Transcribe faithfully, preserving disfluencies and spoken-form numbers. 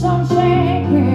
Sunshine.